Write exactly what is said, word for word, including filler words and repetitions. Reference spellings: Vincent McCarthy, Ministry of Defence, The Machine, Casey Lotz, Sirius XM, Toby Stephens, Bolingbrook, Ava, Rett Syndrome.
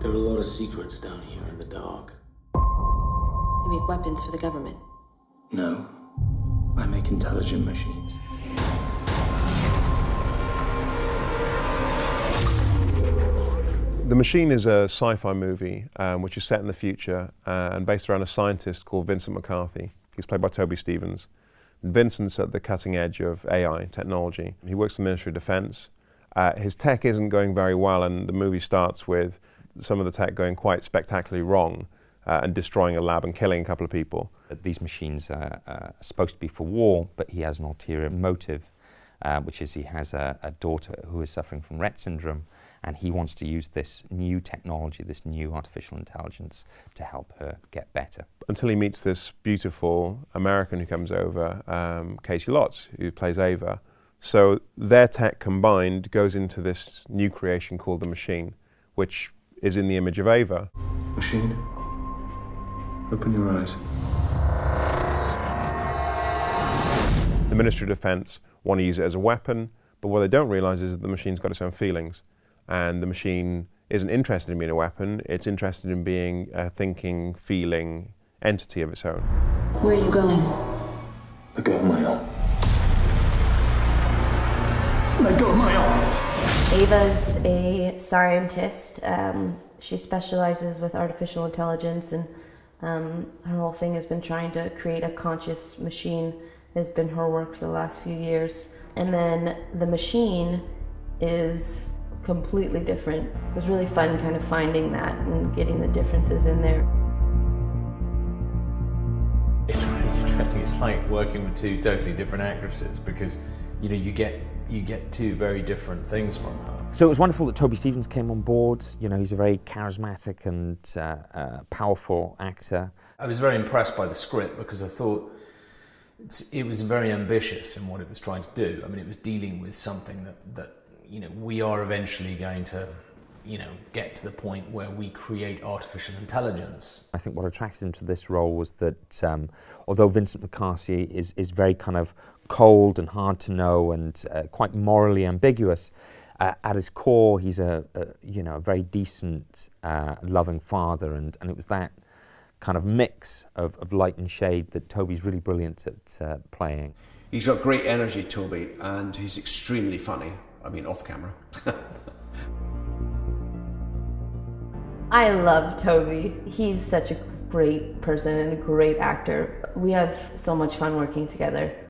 There are a lot of secrets down here in the dark. You make weapons for the government? No. I make intelligent machines. The Machine is a sci-fi movie um, which is set in the future uh, and based around a scientist called Vincent McCarthy. He's played by Toby Stephens. Vincent's at the cutting edge of A I technology. He works for the Ministry of Defence. Uh, his tech isn't going very well, and the movie starts with some of the tech going quite spectacularly wrong uh, and destroying a lab and killing a couple of people. These machines are, are supposed to be for war, but he has an ulterior motive, uh, which is he has a, a daughter who is suffering from Rett Syndrome, and he wants to use this new technology, this new artificial intelligence, to help her get better. Until he meets this beautiful American who comes over, um, Casey Lotz, who plays Ava. So their tech combined goes into this new creation called The Machine, which is in the image of Ava. Machine, open your eyes. The Ministry of Defence want to use it as a weapon, but what they don't realise is that the machine's got its own feelings. And the machine isn't interested in being a weapon, it's interested in being a thinking, feeling entity of its own. Where are you going? Let go of my arm. Let go of my arm! Ava's a scientist. Um, she specializes with artificial intelligence, and um, her whole thing has been trying to create a conscious machine. Has been her work for the last few years. And then the machine is completely different. It was really fun kind of finding that and getting the differences in there. It's really interesting. It's like working with two totally different actresses, because you know you get you get two very different things from her. So it was wonderful that Toby Stephens came on board. You know, he's a very charismatic and uh, uh, powerful actor. I was very impressed by the script, because I thought it's, it was very ambitious in what it was trying to do. I mean, it was dealing with something that that you know, we are eventually going to, you know, get to the point where we create artificial intelligence. I think what attracted him to this role was that, um, although Vincent McCarthy is, is very kind of cold and hard to know and uh, quite morally ambiguous, uh, at his core he's a, a you know, a very decent, uh, loving father, and, and it was that kind of mix of, of light and shade that Toby's really brilliant at uh, playing. He's got great energy, Toby, and he's extremely funny. I mean, off camera. I love Toby. He's such a great person and a great actor. We have so much fun working together.